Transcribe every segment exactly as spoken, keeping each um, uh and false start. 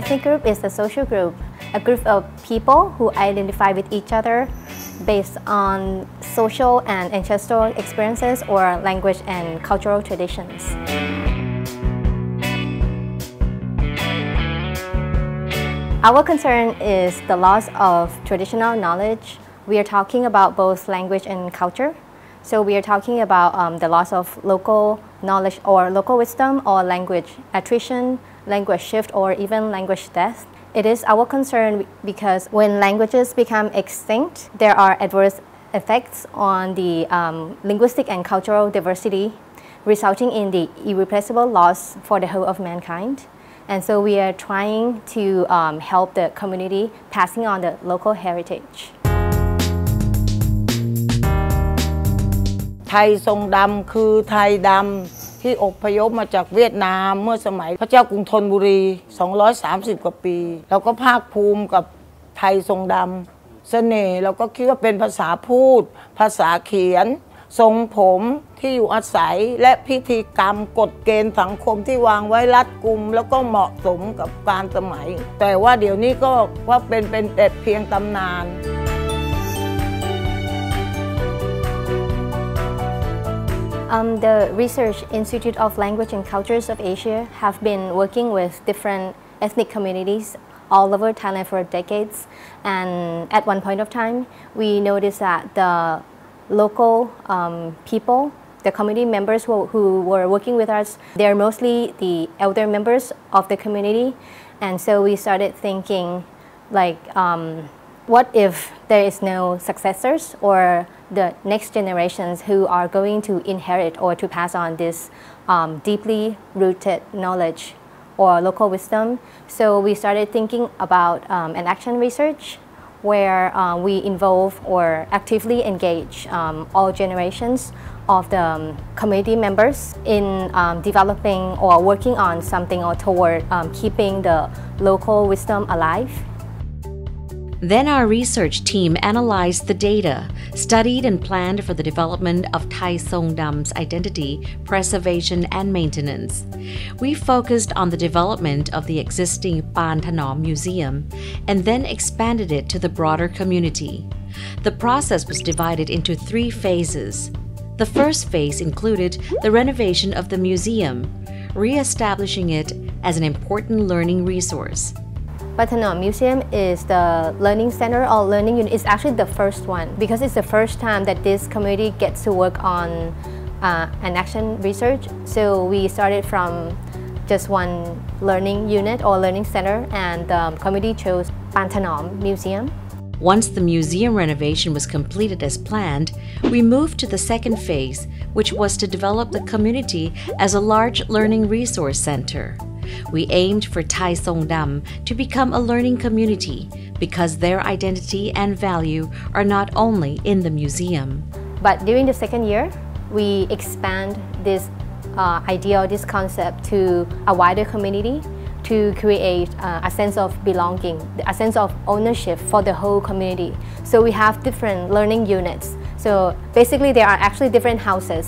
ethnic group is a social group, a group of people who identify with each other based on social and ancestral experiences or language and cultural traditions. Our concern is the loss of traditional knowledge. We are talking about both language and culture. So we are talking about um, the loss of local knowledge or local wisdom or language attrition, language shift, or even language death. It is our concern because when languages become extinct, there are adverse effects on the um, linguistic and cultural diversity, resulting in the irreplaceable loss for the whole of mankind. And so we are trying to um, help the community passing on the local heritage. Tai Song Dam คือ Tai Dam ที่ อพยพ มา จาก เวียดนาม เมื่อ สมัย พระเจ้า กรุง ธนบุรี สองร้อยสามสิบ กว่า ปี เรา ก็ ภาค ภูมิ กับ Tai Song Dam เสน่ห์ เรา ก็ คิด ว่า เป็น ภาษา พูด ภาษา เขียน ทรง ผม ที่ อยู่ อาศัย และ พิธีกรรม กฎ เกณฑ์ สังคม ที่ วาง ไว้ รัด กุม แล้ว ก็ เหมาะ สม กับ การ สมัย แต่ ว่า เดี๋ยว นี้ ก็ ว่า เป็น เป็น แต่ เพียง ตำนาน Um, the Research Institute of Language and Cultures of Asia have been working with different ethnic communities all over Thailand for decades. And at one point of time, we noticed that the local um, people, the community members who, who were working with us, they're mostly the elder members of the community. And so we started thinking, like, um, what if there is no successors or the next generations who are going to inherit or to pass on this um, deeply rooted knowledge or local wisdom? So we started thinking about um, an action research where uh, we involve or actively engage um, all generations of the um, community members in um, developing or working on something or toward um, keeping the local wisdom alive. Then our research team analyzed the data, studied and planned for the development of Tai Song Dam's identity, preservation and maintenance. We focused on the development of the existing Bantanom Museum and then expanded it to the broader community. The process was divided into three phases. The first phase included the renovation of the museum, re-establishing it as an important learning resource. Bantanom Museum is the learning center or learning unit. It's actually the first one because it's the first time that this community gets to work on uh, an action research. So we started from just one learning unit or learning center, and the community chose Bantanom Museum. Once the museum renovation was completed as planned, we moved to the second phase, which was to develop the community as a large learning resource center. We aimed for Tai Song Dam to become a learning community because their identity and value are not only in the museum. But during the second year, we expand this uh, idea or this concept to a wider community to create uh, a sense of belonging, a sense of ownership for the whole community. So we have different learning units. So basically there are actually different houses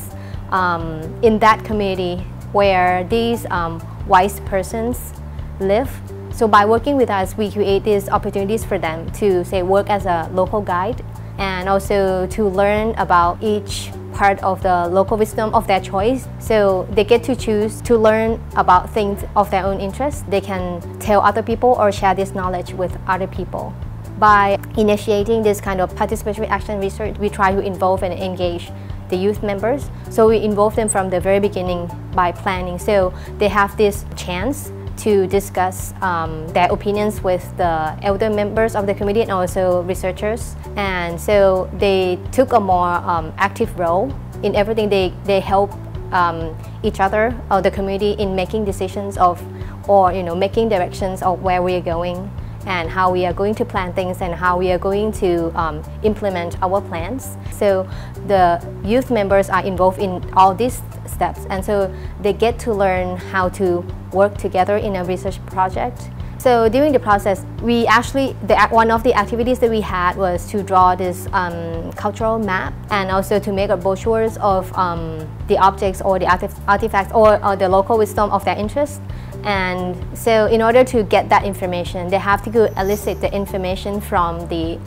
um, in that community where these um, wise persons live. So by working with us, we create these opportunities for them to, say, work as a local guide and also to learn about each part of the local wisdom of their choice. So they get to choose to learn about things of their own interest. They can tell other people or share this knowledge with other people. By initiating this kind of participatory action research, we try to involve and engage the youth members. So we involve them from the very beginning by planning. So they have this chance to discuss um, their opinions with the elder members of the community and also researchers. And so they took a more um, active role in everything. They, they help um, each other or the community in making decisions of, or you know, making directions of where we are going and how we are going to plan things and how we are going to um, implement our plans. So the youth members are involved in all these steps, and so they get to learn how to work together in a research project. So during the process, we actually, the, one of the activities that we had was to draw this um, cultural map, and also to make a brochures of um, the objects or the artifacts or, or the local wisdom of their interest. And so in order to get that information, they have to go elicit the information from the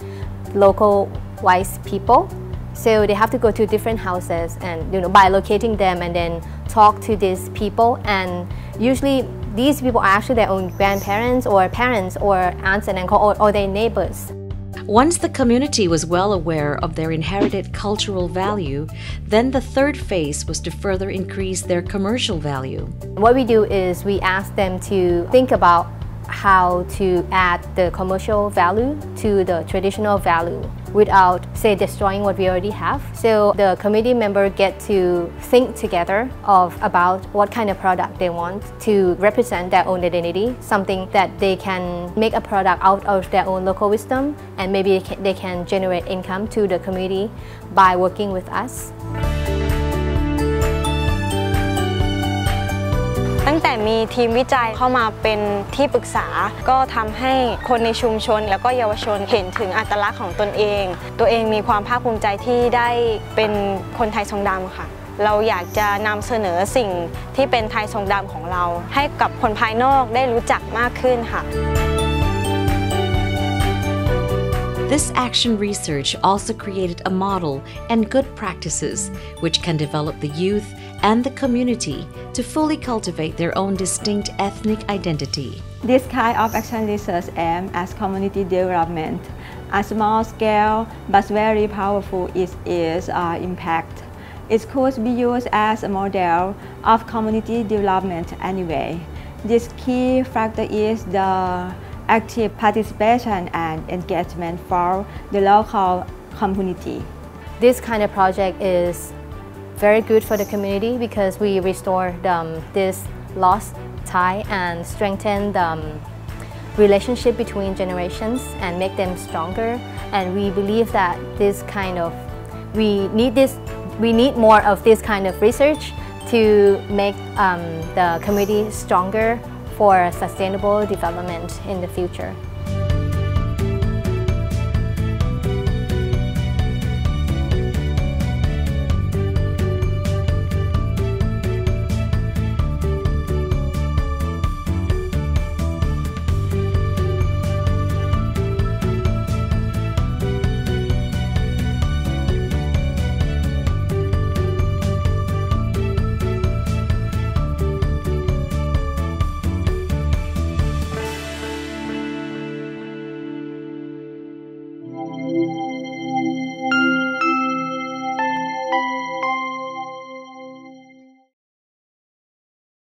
local wise people. So they have to go to different houses and, you know, by locating them and then talk to these people. And usually these people are actually their own grandparents or parents or aunts and uncles or, or their neighbors. Once the community was well aware of their inherited cultural value, then the third phase was to further increase their commercial value. What we do is we ask them to think about how to add the commercial value to the traditional value without, say, destroying what we already have. So the committee member get to think together of about what kind of product they want to represent their own identity, something that they can make a product out of their own local wisdom, and maybe they can generate income to the community by working with us. ตั้งแต่มีทีมวิจัยเข้ามาเป็นที่ปรึกษาก็ทำให้คนในชุมชนแล้วก็เยาวชนเห็นถึงอัตลักษณ์ของตนเองตัวเองมีความภาคภูมิใจที่ได้เป็นคนไทยทรงดำค่ะเราอยากจะนำเสนอสิ่งที่เป็นไทยทรงดำของเราให้กับคนภายนอกได้รู้จักมากขึ้นค่ะ This action research also created a model and good practices which can develop the youth and the community to fully cultivate their own distinct ethnic identity. This kind of action research aims at community development. A small scale but very powerful is its uh, impact. It could be used as a model of community development anyway. This key factor is the active participation and engagement for the local community. This kind of project is very good for the community because we restore um, this lost tie and strengthen the um, relationship between generations and make them stronger. And we believe that this kind of we need this we need more of this kind of research to make um, the community stronger for sustainable development in the future.